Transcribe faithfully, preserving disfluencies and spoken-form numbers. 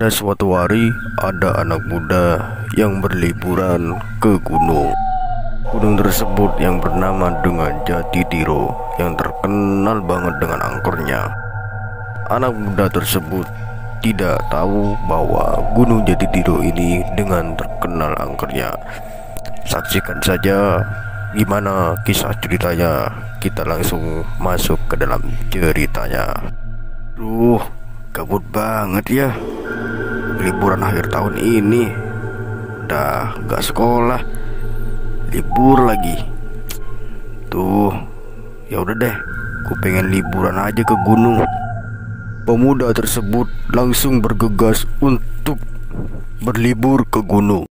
Dan suatu hari ada anak muda yang berliburan ke gunung. Gunung tersebut yang bernama dengan Jati Tiro yang terkenal banget dengan angkernya. Anak muda tersebut tidak tahu bahwa Gunung Jati Tiro ini dengan terkenal angkernya. Saksikan saja gimana kisah ceritanya. Kita langsung masuk ke dalam ceritanya. Duh, kabut banget ya. Liburan akhir tahun ini udah gak sekolah, libur lagi. Tuh, ya udah deh, ku pengen liburan aja ke gunung. Pemuda tersebut langsung bergegas untuk berlibur ke gunung.